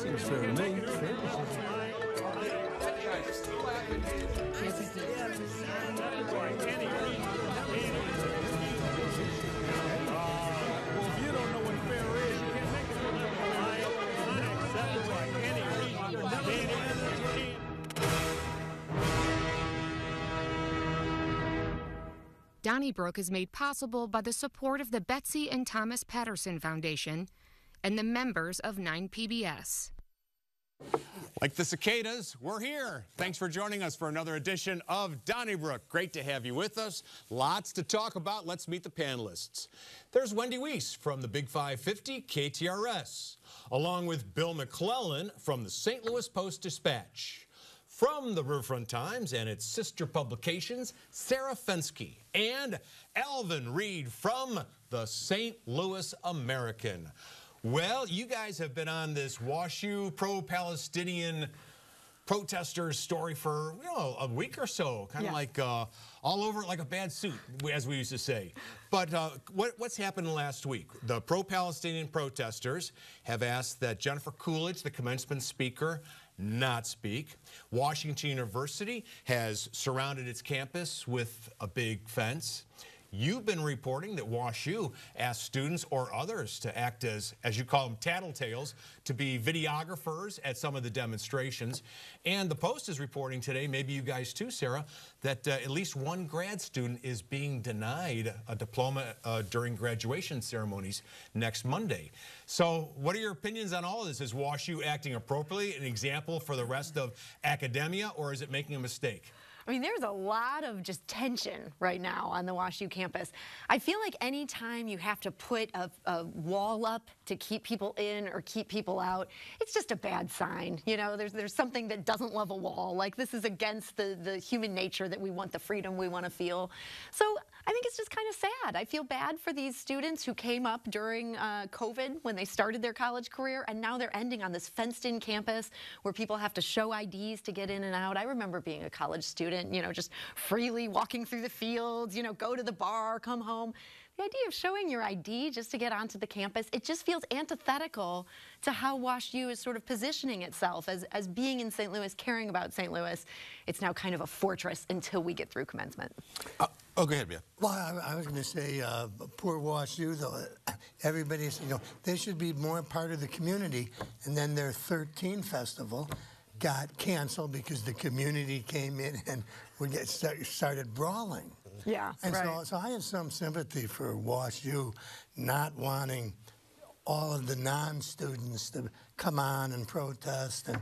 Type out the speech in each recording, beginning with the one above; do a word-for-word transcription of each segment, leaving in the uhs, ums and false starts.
Seems fair to me. Well, if you don't know what fair is, you can't make it look like any reason. Donnybrook is made possible by the support of the Betsy and Thomas Patterson Foundation and the members of Nine P B S. Like the cicadas, we're here. Thanks for joining us for another edition of Donnybrook. Great to have you with us. Lots to talk about. Let's meet the panelists. There's Wendy Wiese from the Big five fifty K T R S, along with Bill McClellan from the Saint Louis Post-Dispatch. From the Riverfront Times and its sister publications, Sarah Fenske, and Alvin Reid from the Saint Louis American. Well, you guys have been on this WashU pro-Palestinian protesters story for, you know, a week or so, kind of yeah. like uh, all over like a bad suit, as we used to say. But uh, what, what's happened last week? The pro-Palestinian protesters have asked that Jennifer Coolidge, the commencement speaker, not speak. Washington University has surrounded its campus with a big fence. You've been reporting that WashU asked students or others to act as, as you call them, tattletales, to be videographers at some of the demonstrations. And the Post is reporting today, maybe you guys too, Sarah, that uh, at least one grad student is being denied a diploma uh, during graduation ceremonies next Monday. So what are your opinions on all of this? Is WashU acting appropriately, an example for the rest of academia, or is it making a mistake? I mean, there's a lot of just tension right now on the WashU campus. I feel like any time you have to put a, a wall up to keep people in or keep people out, it's just a bad sign. You know, there's there's something that doesn't love a wall. Like, this is against the, the human nature that we want the freedom we want to feel. So I think it's just kind of sad. I feel bad for these students who came up during uh, COVID when they started their college career, and now they're ending on this fenced-in campus where people have to show I Ds to get in and out. I remember being a college student, you know, just freely walking through the fields, you know, go to the bar, come home. The idea of showing your I D just to get onto the campus, it just feels antithetical to how WashU is sort of positioning itself as, as being in Saint Louis, caring about Saint Louis. It's now kind of a fortress until we get through commencement. Uh, oh, go ahead, Bill. Well, I, I was going to say, uh, poor WashU, though, everybody's, you know, they should be more part of the community, and then their thirteenth festival got canceled because the community came in and we get start, started brawling. Yeah, and right. so, so I have some sympathy for WashU not wanting all of the non-students to come on and protest. And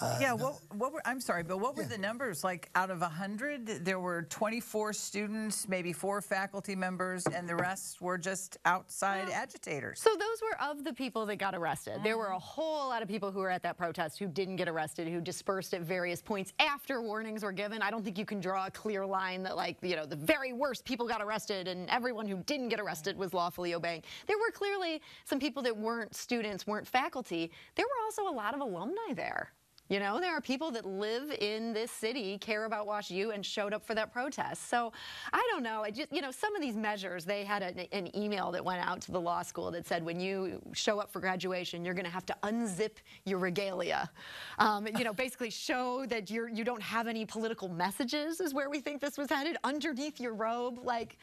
uh, yeah, what, what were, I'm sorry, but what were yeah. the numbers? Like, out of one hundred, there were twenty-four students, maybe four faculty members, and the rest were just outside yeah. agitators. So those were of the people that got arrested. Mm. There were a whole lot of people who were at that protest who didn't get arrested, who dispersed at various points after warnings were given. I don't think you can draw a clear line that, like, you know, the very worst people got arrested and everyone who didn't get arrested was lawfully obeying. There were clearly some people that weren't students, weren't faculty. There were also a lot of alumni there. You know, there are people that live in this city, care about WashU, and showed up for that protest. So I don't know. I just, you know, some of these measures, they had a, an email that went out to the law school that said, when you show up for graduation, you're going to have to unzip your regalia. Um, you know, basically show that you're, you don't have any political messages is where we think this was headed, underneath your robe. Like,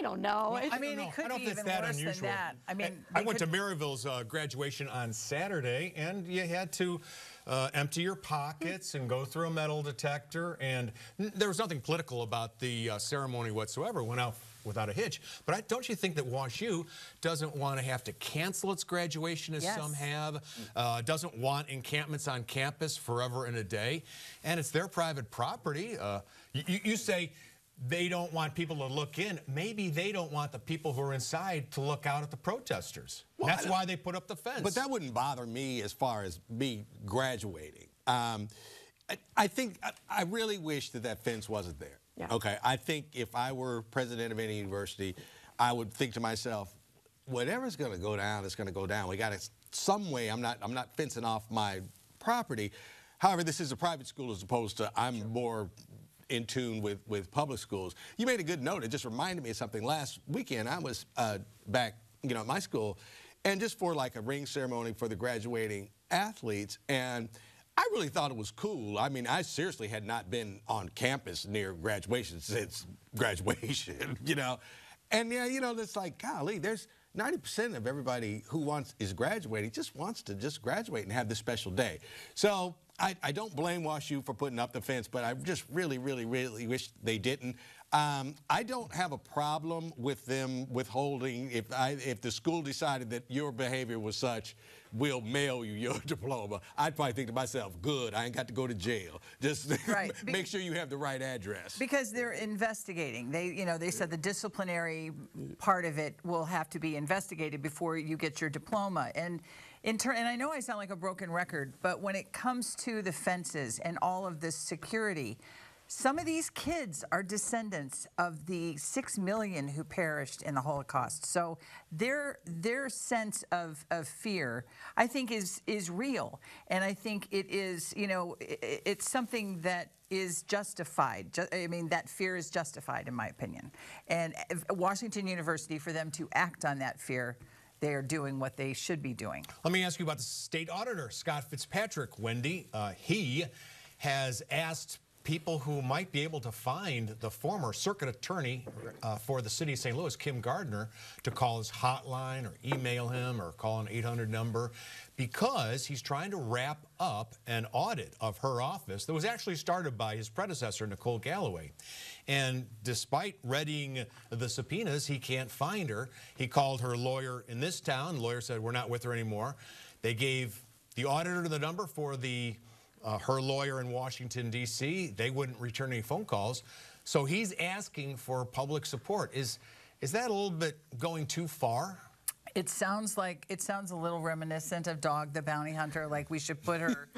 I don't know. Well, I mean, it could be even worse than that. I mean, I went to Maryville's uh, graduation on Saturday, and you had to uh, empty your pockets and go through a metal detector, and there was nothing political about the uh, ceremony whatsoever. Went out without a hitch. But I, don't you think that WashU doesn't want to have to cancel its graduation, as yes. some have, uh, doesn't want encampments on campus forever and a day, and it's their private property. Uh, you, you say they don't want people to look in. Maybe they don't want the people who are inside to look out at the protesters. Well, that's why they put up the fence. But that wouldn't bother me as far as me graduating. Um, I, I think I, I really wish that that fence wasn't there. Yeah. Okay, I think if I were president of any university, I would think to myself, whatever's going to go down, it's going to go down. We got to some way. I'm not. I'm not fencing off my property. However, this is a private school as opposed to I'm sure. more. in tune with, with public schools. You made a good note. It just reminded me of something. Last weekend, I was uh, back, you know, at my school, and just for like a ring ceremony for the graduating athletes. And I really thought it was cool. I mean, I seriously had not been on campus near graduation since graduation, you know. And, yeah, you know, it's like, golly, there's ninety percent of everybody who wants is graduating just wants to just graduate and have this special day. So I, I don't blame WashU for putting up the fence, but I just really, really, really wish they didn't. Um, I don't have a problem with them withholding. If, I, if the school decided that your behavior was such, we'll mail you your diploma, I'd probably think to myself, good, I ain't got to go to jail. Just right. Make sure you have the right address. Because they're investigating. They, you know, they said the disciplinary part of it will have to be investigated before you get your diploma. And in turn, and I know I sound like a broken record, but when it comes to the fences and all of this security, some of these kids are descendants of the six million who perished in the Holocaust. So their their sense of, of fear, I think, is is real. And I think it is, you know, it, it's something that is justified. Just, I mean, that fear is justified, in my opinion. And Washington University, for them to act on that fear, they are doing what they should be doing. Let me ask you about the state auditor, Scott Fitzpatrick, Wendy. Uh, he has asked people who might be able to find the former circuit attorney uh, for the city of Saint Louis, Kim Gardner, to call his hotline or email him or call an eight hundred number, because he's trying to wrap up an audit of her office that was actually started by his predecessor, Nicole Galloway. And despite readying the subpoenas, he can't find her. He called her lawyer in this town. The lawyer said, we're not with her anymore. They gave the auditor the number for the Uh, her lawyer in Washington, D C They wouldn't return any phone calls. So he's asking for public support. Is is that a little bit going too far? It sounds like, it sounds a little reminiscent of Dog the Bounty Hunter, like we should put her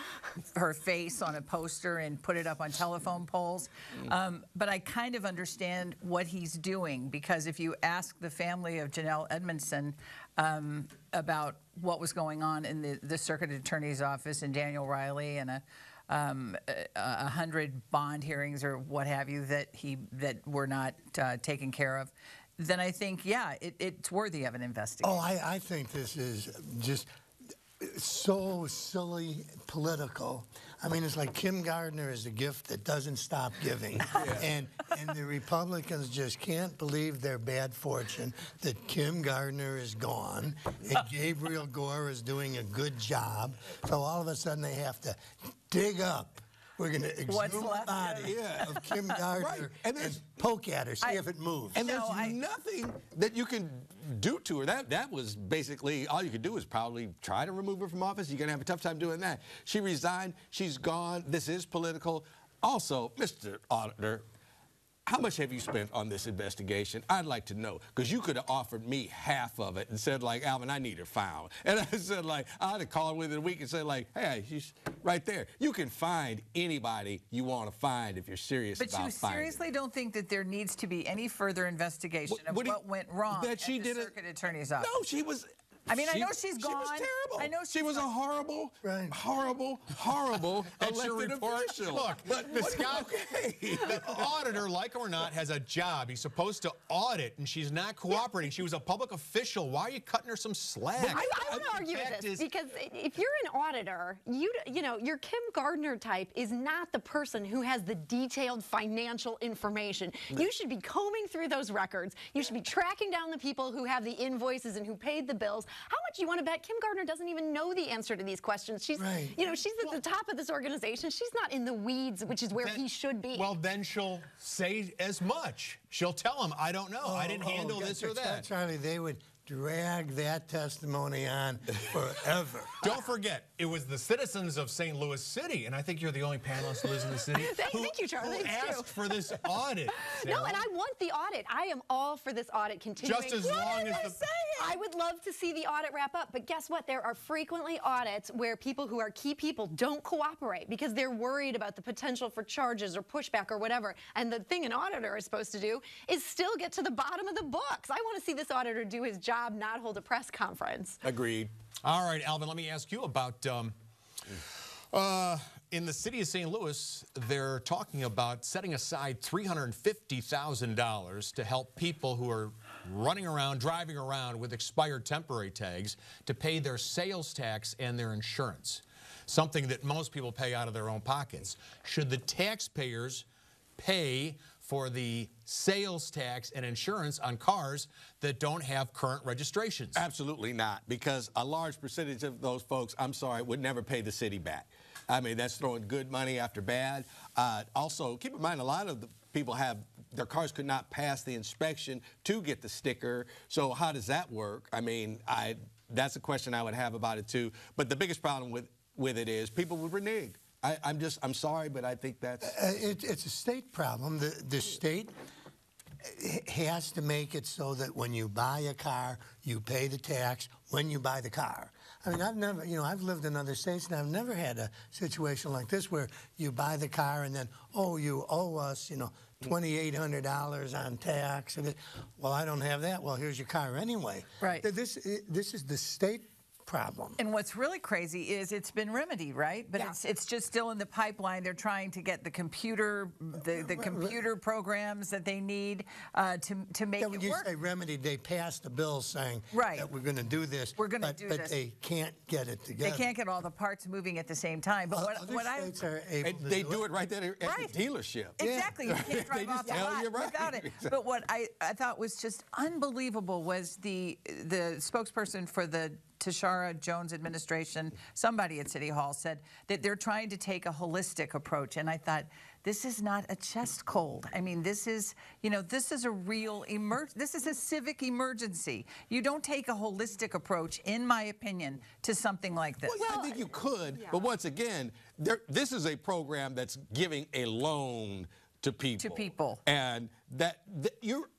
her face on a poster and put it up on telephone poles. Um, but I kind of understand what he's doing, because if you ask the family of Janelle Edmondson um, about what was going on in the, the circuit attorney's office and Daniel Reilly and a um, a hundred bond hearings or what have you that he that were not uh, taken care of, then I think, yeah, it, it's worthy of an investigation. Oh, I, I think this is just so silly political. I mean, it's like Kim Gardner is a gift that doesn't stop giving. Yeah. And, and the Republicans just can't believe their bad fortune that Kim Gardner is gone and Gabriel Gore is doing a good job. So all of a sudden they have to dig up. We're going to exhume the body yeah. of Kim Gardner right. and, and poke at her, see I, if it moves. And there's no, I, nothing that you can do to her. That that was basically all you could do, is probably try to remove her from office. You're going to have a tough time doing that. She resigned. She's gone. This is political. Also, Mister Auditor, how much have you spent on this investigation? I'd like to know, because you could have offered me half of it and said, like, Alvin, I need her found. And I said, like, I'd have called within a week and said, like, hey, she's right there. You can find anybody you want to find if you're serious about finding. But you seriously don't think that there needs to be any further investigation of what went wrong at the circuit attorney's office? No, she was... I mean, she, I know she's gone. She was terrible. I know she was a horrible, right. horrible, horrible elected official. Look, but the, Scott, okay. the auditor, like or not, has a job. He's supposed to audit, and she's not cooperating. Yeah. She was a public official. Why are you cutting her some slack? I, I would argue this, is, because if you're an auditor, you you know, your Kim Gardner type is not the person who has the detailed financial information. You should be combing through those records. You should be tracking down the people who have the invoices and who paid the bills. How much do you want to bet Kim Gardner doesn't even know the answer to these questions? She's, right. you know, she's at well, the top of this organization. She's not in the weeds, which is where then, he should be. Well, then she'll say as much. She'll tell him, I don't know. Oh, I didn't oh, handle this or that. Charlie, they would drag that testimony on forever. Don't forget, it was the citizens of Saint Louis City, and I think you're the only panelist who lives in the city. Thank, who, thank you, Charlie. Who asked for this audit? Sarah. No, and I want the audit. I am all for this audit continuing. Just as what long as the. Saying? I would love to see the audit wrap up, but guess what? There are frequently audits where people who are key people don't cooperate because they're worried about the potential for charges or pushback or whatever. And the thing an auditor is supposed to do is still get to the bottom of the books. I want to see this auditor do his job, not hold a press conference. Agreed. All right, Alvin, let me ask you about um, uh, in the city of Saint Louis, they're talking about setting aside three hundred fifty thousand dollars to help people who are running around, driving around with expired temporary tags to pay their sales tax and their insurance, something that most people pay out of their own pockets. Should the taxpayers pay for the sales tax and insurance on cars that don't have current registrations? Absolutely not, because a large percentage of those folks, I'm sorry, would never pay the city back. I mean, that's throwing good money after bad. Uh, also, keep in mind, a lot of the people have, their cars could not pass the inspection to get the sticker. So how does that work? I mean, I, that's a question I would have about it too. But the biggest problem with, with it is people would renege. I, I'm just, I'm sorry, but I think that's... Uh, it, it's a state problem. The, the state has to make it so that when you buy a car, you pay the tax when you buy the car. I mean, I've never, you know, I've lived in other states and I've never had a situation like this where you buy the car and then, oh, you owe us, you know, twenty-eight hundred dollars on tax. Well, I don't have that. Well, here's your car anyway. Right. This, this is the state problem. And what's really crazy is it's been remedied, right? But yeah. it's it's just still in the pipeline. They're trying to get the computer, the, the computer programs that they need uh, to to make yeah, it you work. Say remedied, they passed a bill saying right. that we're going to do this. We're going to do but this, but they can't get it together. They can't get all the parts moving at the same time. But what, what I they do it right there at right. the dealership. Exactly, yeah. You can't drive off the lot right. without it. Exactly. But what I I thought was just unbelievable was the the spokesperson for the Tashara Jones administration, somebody at City Hall, said that they're trying to take a holistic approach. And I thought, this is not a chest cold. I mean, this is, you know, this is a real emer- this is a civic emergency. You don't take a holistic approach, in my opinion, to something like this. Well, I think you could, yeah. but once again, there, this is a program that's giving a loan to people. To people. And that, that you're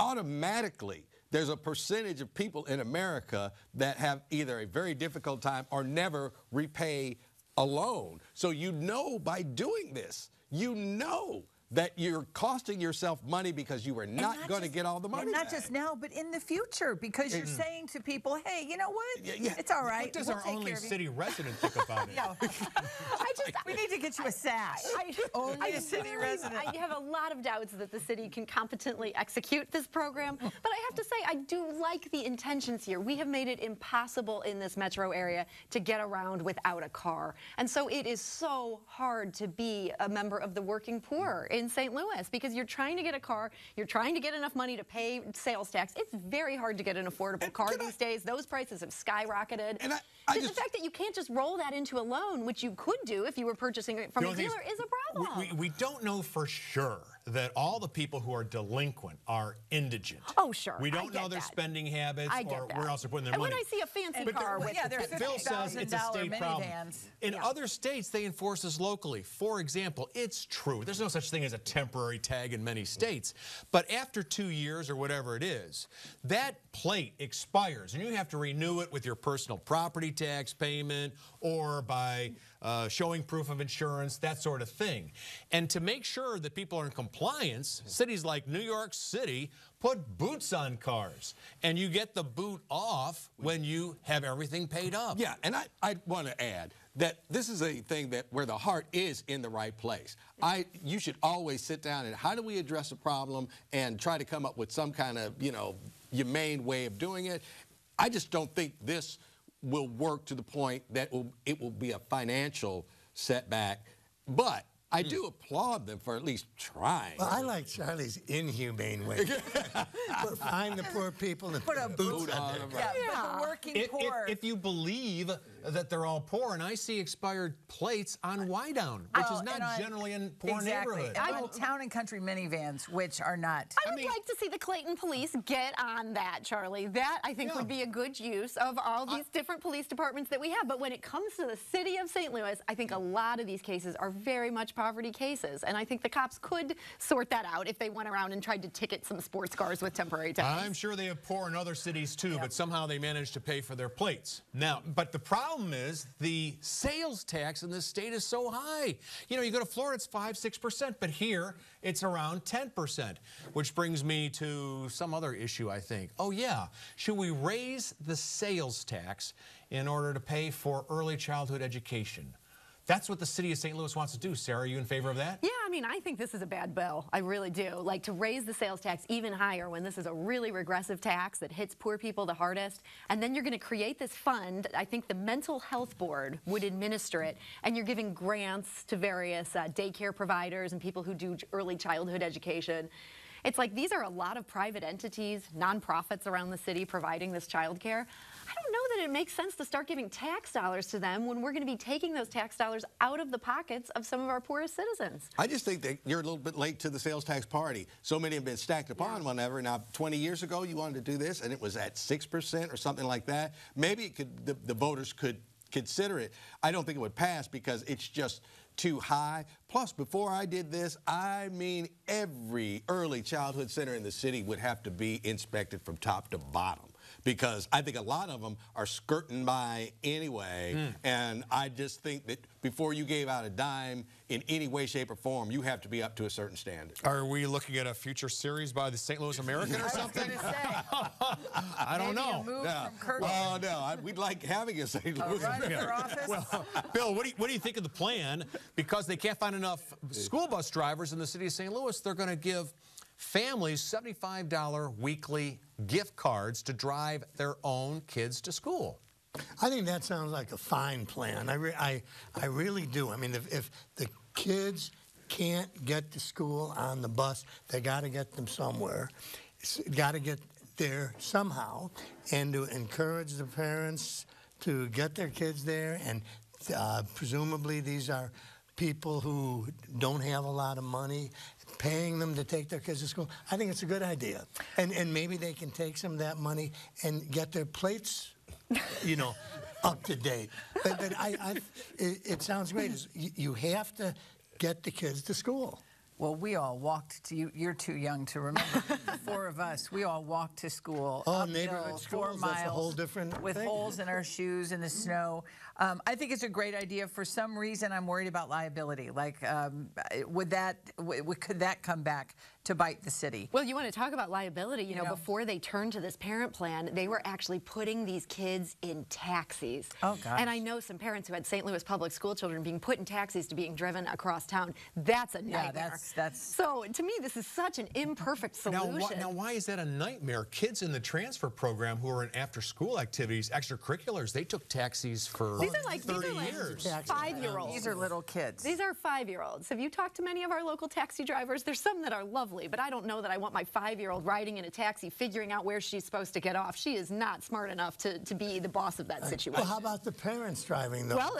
automatically... There's a percentage of people in America that have either a very difficult time or never repay a loan. So you know by doing this, you know that you're costing yourself money because you are not, not going to get all the money. And not back. Just now, but in the future, because you're mm. saying to people, "Hey, you know what? Yeah, yeah. It's all right. What does we'll our only city resident think about it?" No. I just, we I, need to get you a sash. I, only I a city really, resident. I have a lot of doubts that the city can competently execute this program, but I have to say I do like the intentions here. We have made it impossible in this metro area to get around without a car, and so it is so hard to be a member of the working poor in Saint Louis, because you're trying to get a car, you're trying to get enough money to pay sales tax. It's very hard to get an affordable and car these I, days. Those prices have skyrocketed. And I, I just, the fact that you can't just roll that into a loan, which you could do if you were purchasing it from you know, a dealer, is a problem. We, we, we don't know for sure that all the people who are delinquent are indigent. Oh, sure. We don't know their that. spending habits I or where else they're putting their and money. And when I see a fancy but car with yeah, Bill says it's a state problem. Minivans. In yeah. other states, they enforce this locally. For example, it's true. There's no such thing as a temporary tag in many states, but after two years or whatever it is, that plate expires and you have to renew it with your personal property tax payment or by uh, showing proof of insurance, that sort of thing. And to make sure that people are in compliance, cities like New York City put boots on cars, and you get the boot off when you have everything paid up. Yeah, and I, I want to add that this is a thing that where the heart is in the right place. I, you should always sit down and how do we address a problem and try to come up with some kind of, you know, humane way of doing it. I just don't think this will work to the point that will, it will be a financial setback, but I do applaud them for at least trying. Well, I like Charlie's inhumane way. Find the poor people and put a boot on them. Yeah, yeah. But the working if, poor. If, if you believe that they're all poor, and I see expired plates on Wydown, which well, is not on, generally in poor exactly. neighborhoods. Exactly. On town and country minivans, which are not. I would I mean, like to see the Clayton police get on that, Charlie. That, I think, yeah. would be a good use of all these uh, different police departments that we have. But when it comes to the city of Saint Louis, I think a lot of these cases are very much poverty cases, and I think the cops could sort that out if they went around and tried to ticket some sports cars with temporary tags. I'm sure they have poor in other cities too, yeah. but somehow they manage to pay for their plates. Now, but the problem is the sales tax in this state is so high. You know, you go to Florida, it's five, six percent, but here it's around ten percent, which brings me to some other issue, I think. Oh yeah, should we raise the sales tax in order to pay for early childhood education? That's what the city of Saint Louis wants to do. Sarah, are you in favor of that? Yeah, I mean, mean, I think this is a bad bill. I really do. Like, to raise the sales tax even higher when this is a really regressive tax that hits poor people the hardest, and then you're going to create this fund. I think the Mental Health Board would administer it, and you're giving grants to various uh, daycare providers and people who do early childhood education. It's like, these are a lot of private entities, nonprofits around the city providing this child care. I don't know that it makes sense to start giving tax dollars to them when we're going to be taking those tax dollars out of the pockets of some of our poorest citizens. I just think that you're a little bit late to the sales tax party. So many have been stacked upon yeah. one another. Now, twenty years ago, you wanted to do this, and it was at six percent or something like that. Maybe it could, the, the voters could consider it. I don't think it would pass because it's just too high. Plus, before I did this, I mean, every early childhood center in the city would have to be inspected from top to bottom, because I think a lot of them are skirting by anyway. Mm. And I just think that before you gave out a dime in any way, shape, or form, you have to be up to a certain standard. Are we looking at a future series by the Saint Louis American or something? I was gonna say, I don't know. A move no. From well, no, I, we'd like having a Saint Louis American. Well, Bill, what do, you, what do you think of the plan? Because they can't find enough school bus drivers in the city of Saint Louis, they're going to give families seventy-five dollar weekly gift cards to drive their own kids to school. I think that sounds like a fine plan. I, re I, I really do. I mean, if, if the kids can't get to school on the bus, they got to get them somewhere. Got to get there somehow, and to encourage the parents to get their kids there. And uh, presumably these are people who don't have a lot of money, paying them to take their kids to school. I think it's a good idea. And, and maybe they can take some of that money and get their plates, you know, up to date. But, but I, I, it, it sounds great. You, you have to get the kids to school. Well, we all walked to you. You're too young to remember. Four of us, we all walked to school. Oh, neighborhood schools, that's a whole different thing. With holes in our shoes in the snow. Um, I think it's a great idea. For some reason, I'm worried about liability. Like, um, would that, w could that come back to bite the city? Well, you want to talk about liability. You, you know, know, before they turned to this parent plan, they were actually putting these kids in taxis. Oh, gosh. And I know some parents who had Saint Louis public school children being put in taxis to being driven across town. That's a nightmare. Yeah, that's That's so, to me, this is such an imperfect solution. Now, wh now, why is that a nightmare? Kids in the transfer program who are in after-school activities, extracurriculars, they took taxis for these are like, thirty these are like years. Five-year-olds. These are little kids. These are five-year-olds. Have you talked to many of our local taxi drivers? There's some that are lovely, but I don't know that I want my five-year-old riding in a taxi, figuring out where she's supposed to get off. She is not smart enough to, to be the boss of that situation. Well, how about the parents driving, though? Well,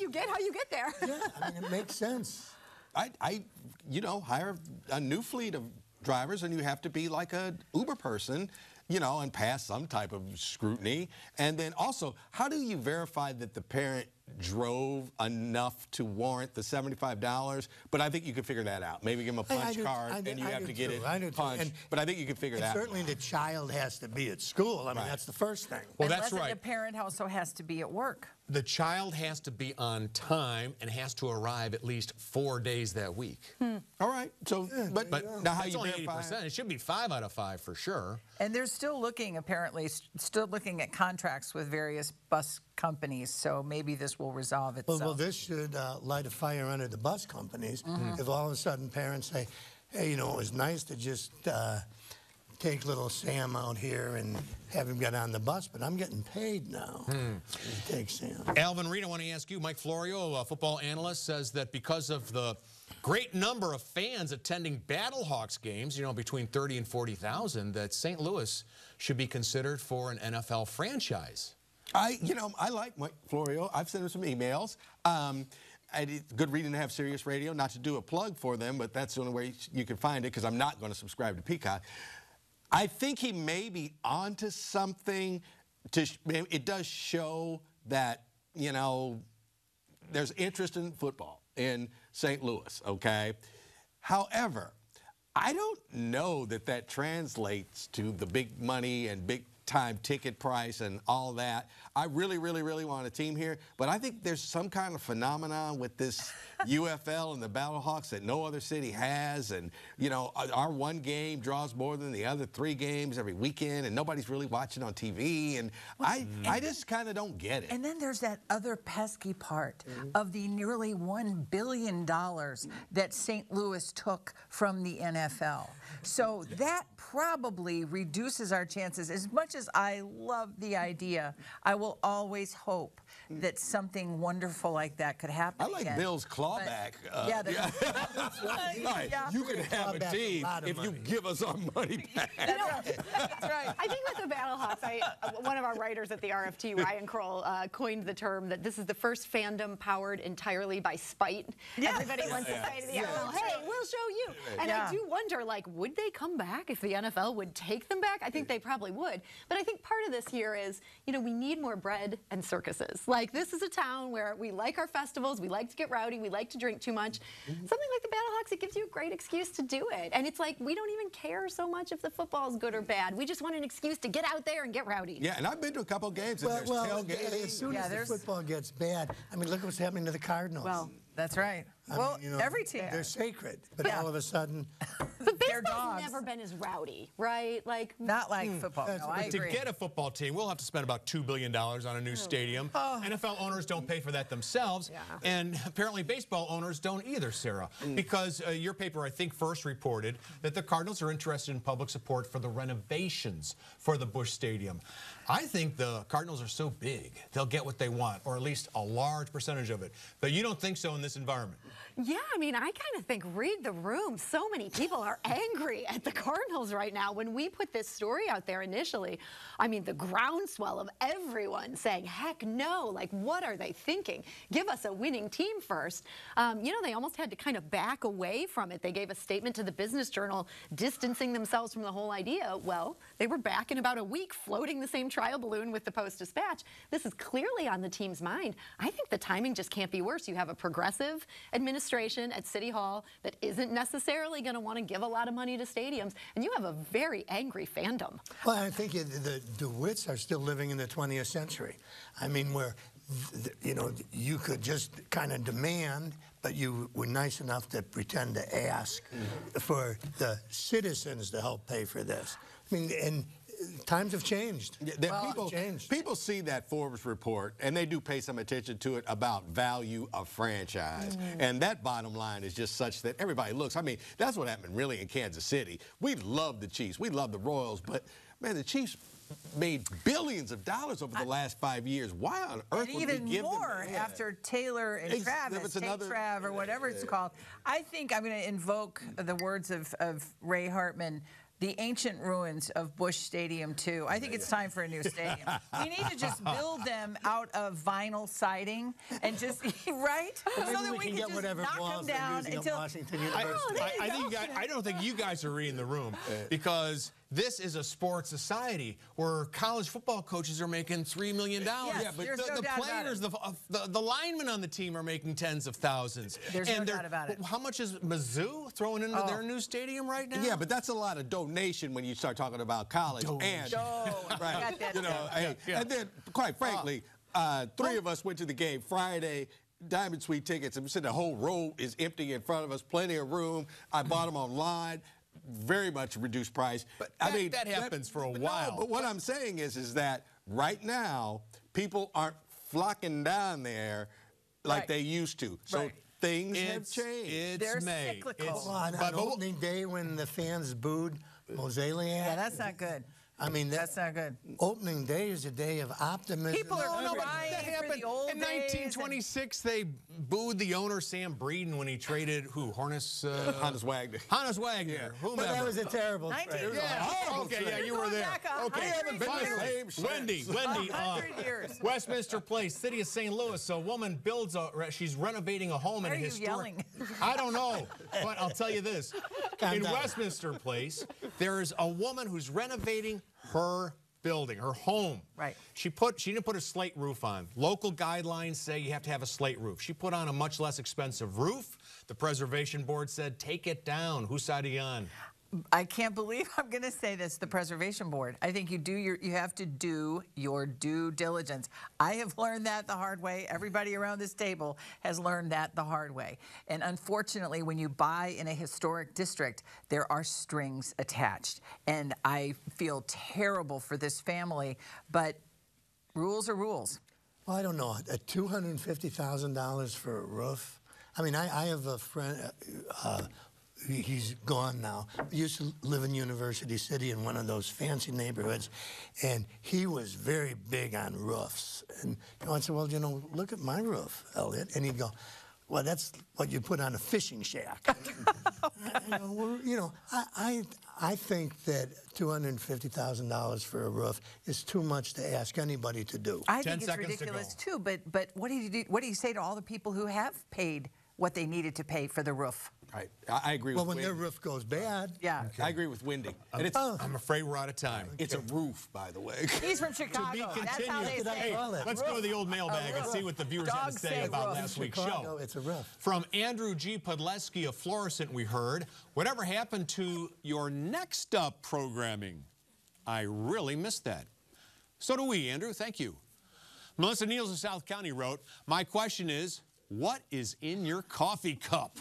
you get how you get there. Yeah, I mean, it makes sense. I, I, you know, hire a new fleet of drivers, and you have to be like a Uber person, you know, and pass some type of scrutiny. And then also, how do you verify that the parent drove enough to warrant the seventy-five dollars? But I think you could figure that out. Maybe give them a punch I, I card, do, I, and you I have to get too. it punched. And, but I think you could figure that out. Certainly the child has to be at school. I mean, right. that's the first thing. Well, Unless that's right. The parent also has to be at work. The child has to be on time and has to arrive at least four days that week. Hmm. All right. So, yeah, but, but now how that's you only eighty percent. It should be five out of five for sure. And they're still looking, apparently, st still looking at contracts with various bus companies. So maybe this will resolve itself. Well, well this should uh, light a fire under the bus companies. Mm-hmm. If all of a sudden parents say, hey, you know, it was nice to just uh, take little Sam out here and have him get on the bus, but I'm getting paid now. Hmm. Take Sam. Alvin Reid, I want to ask you. Mike Florio, a football analyst, says that because of the great number of fans attending Battle Hawks games, you know, between thirty and forty thousand, that Saint Louis should be considered for an N F L franchise. I, you know, I like Mike Florio. I've sent him some emails. Um, I did, good reading to have Sirius Radio, not to do a plug for them, but that's the only way you can find it because I'm not going to subscribe to Peacock. I think he may be onto something. To it does show that, you know, there's interest in football in Saint Louis, okay? However, I don't know that that translates to the big money and big time ticket price and all that. I really, really, really want a team here, but I think there's some kind of phenomenon with this U F L and the Battle Hawks that no other city has, and you know, our one game draws more than the other three games every weekend, and nobody's really watching on T V, and well, I, and I just kind of don't get it. And then there's that other pesky part mm-hmm. of the nearly one billion dollars that Saint Louis took from the N F L. So that probably reduces our chances. As much as I love the idea, I will always hope that something wonderful like that could happen. I like again. Bill's clawback. Uh, yeah, yeah. Right. yeah, you can have a team a if money. you give us our money back. That's right. That's right. I think with the Battle Hawks, I, uh, one of our writers at the R F T, Ryan Kroll, uh, coined the term that this is the first fandom powered entirely by spite. Yes. Everybody yes. wants yes. to say to the yes. N F L, hey, we'll show you. And yeah. I do wonder, like, would they come back if the N F L would take them back? I think they probably would. But I think part of this year is, you know, we need more bread and circuses. Like, this is a town where we like our festivals, we like to get rowdy, we like to drink too much. Mm-hmm. Something like the Battle Hawks, it gives you a great excuse to do it. And it's like, we don't even care so much if the football's good or bad. We just want an excuse to get out there and get rowdy. Yeah, and I've been to a couple games well, and there's well, tailgating. As soon yeah, as there's... the football gets bad, I mean, look what's happening to the Cardinals. Well, that's right. I well, mean, you know, every team. They're sacred, but yeah. all of a sudden... But baseball's never been as rowdy, right? Like Not like mm, football, no, I agree. To get a football team, we'll have to spend about two billion dollars on a new oh. stadium. Oh. N F L owners don't pay for that themselves, yeah. and apparently baseball owners don't either, Sarah, mm. because uh, your paper, I think, first reported that the Cardinals are interested in public support for the renovations for the Bush Stadium. I think the Cardinals are so big, they'll get what they want, or at least a large percentage of it. But you don't think so in this environment? Yeah, I mean, I kind of think, read the room. So many people are angry at the Cardinals right now. When we put this story out there initially, I mean, the groundswell of everyone saying, heck no, like, what are they thinking? Give us a winning team first. Um, you know, they almost had to kind of back away from it. They gave a statement to the Business Journal distancing themselves from the whole idea. Well, they were back in about a week floating the same trial balloon with the Post-Dispatch. This is clearly on the team's mind. I think the timing just can't be worse. You have a progressive administration at City Hall that isn't necessarily going to want to give a lot of money to stadiums, and you have a very angry fandom. Well, I think the DeWitts are still living in the twentieth century. I mean, where, you know, you could just kind of demand, but you were nice enough to pretend to ask mm-hmm. for the citizens to help pay for this. I mean, and times have changed. Yeah, well, people, changed. People see that Forbes report, and they do pay some attention to it about value of franchise. Mm. And that bottom line is just such that everybody looks. I mean, that's what happened really in Kansas City. We love the Chiefs. We love the Royals. But, man, the Chiefs made billions of dollars over the I, last five years. Why on earth would we give them? And even more after Taylor and it's, Travis, another, Trav or whatever it's called. I think I'm going to invoke the words of, of Ray Hartmann. The ancient ruins of Bush Stadium too. I think it's time for a new stadium. We need to just build them out of vinyl siding and just right, well, so that we can, can just whatever knock them down until. Washington University. I, I, I, think you guys, I don't think you guys are reading the room because this is a sports society where college football coaches are making three million dollars. Yeah, but the, no the players, the, the the linemen on the team are making tens of thousands. There's and no doubt about it. How much is Mizzou throwing into oh. their new stadium right now? Yeah, but that's a lot of donation when you start talking about college. Don't. And right, you know, and, yeah. and then quite frankly, uh, uh, three well, of us went to the game Friday. Diamond Suite tickets, and we said the whole row is empty in front of us. Plenty of room. I bought them online. Very much reduced price. But I that, mean that happens that, for a while. No, but what I'm saying is, is that right now people aren't flocking down there like right. they used to. So right. things it's, have changed. It's They're May. cyclical. It's, well, on but, but, opening day when the fans booed Moseliak. Yeah, that's not good. I mean, that, that's not good. Opening day is a day of optimism. People are no, no, crying that happened. For the old In nineteen twenty-six, and... they booed the owner, Sam Breeden, when he traded, who, Honus? Uh, Honus Wagner. Honus Wagner, yeah. whomever. But that was a terrible trade. nineteen... Yeah, oh, okay, yeah, you were there. Okay, haven't been the same since. Wendy, Wendy, uh, years. Westminster Place, city of Saint Louis, a woman builds a, she's renovating a home Why in a historic... I don't know, but I'll tell you this. Calm in down. Westminster Place, there is a woman who's renovating her building, her home. Right. She put she didn't put a slate roof on. Local guidelines say you have to have a slate roof. She put on a much less expensive roof. The preservation board said, take it down. Whose side are you on? I can't believe I'm going to say this, the preservation board. I think you do your, you have to do your due diligence. I have learned that the hard way. Everybody around this table has learned that the hard way. And unfortunately, when you buy in a historic district, there are strings attached. And I feel terrible for this family, but rules are rules. Well, I don't know, at two hundred fifty thousand dollars for a roof. I mean, I, I have a friend, uh, he's gone now. He used to live in University City in one of those fancy neighborhoods, and he was very big on roofs. And you know, I said, well, you know, look at my roof, Elliot. And he'd go, well, that's what you put on a fishing shack. Oh, I, you know, well, you know I, I, I think that two hundred fifty thousand dollars for a roof is too much to ask anybody to do. I Ten think it's ridiculous to too, but, but what, do you do, what do you say to all the people who have paid what they needed to pay for the roof? Right. I agree with Well, when Wendy. Their roof goes bad. Yeah. Okay. I agree with Wendy. And it's, oh. I'm afraid we're out of time. Okay. It's a roof, by the way. He's from Chicago. To be That's how they say hey, it. Let's roof. Go to the old mailbag and see what the viewers Dogs have to say about roof. Last week's Chicago, show. It's a roof. From Andrew G. Podleski of Florissant, we heard, whatever happened to your next up programming? I really missed that. So do we, Andrew. Thank you. Melissa Niels of South County wrote, my question is, what is in your coffee cup?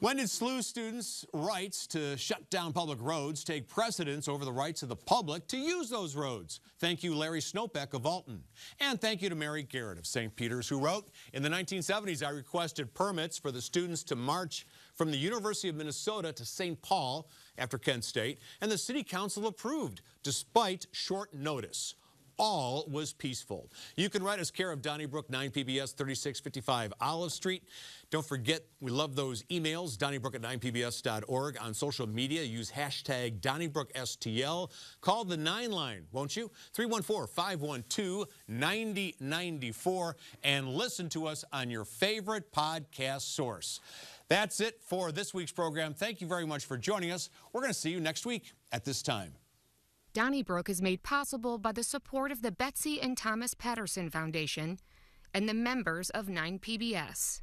When did S L U students' rights to shut down public roads take precedence over the rights of the public to use those roads? Thank you, Larry Snowbeck of Alton. And thank you to Mary Garrett of Saint Peter's, who wrote, in the nineteen seventies, I requested permits for the students to march from the University of Minnesota to Saint Paul after Kent State, and the city council approved, despite short notice. All was peaceful. You can write us care of Donnybrook, nine P B S, thirty-six fifty-five Olive Street. Don't forget, we love those emails, Donnybrook at nine P B S dot org. On social media, use hashtag Donnybrook S T L. Call the nine line, won't you? three one four, five one two, nine zero nine four. And listen to us on your favorite podcast source. That's it for this week's program. Thank you very much for joining us. We're going to see you next week at this time. Donnybrook is made possible by the support of the Betsy and Thomas Patterson Foundation and the members of nine P B S.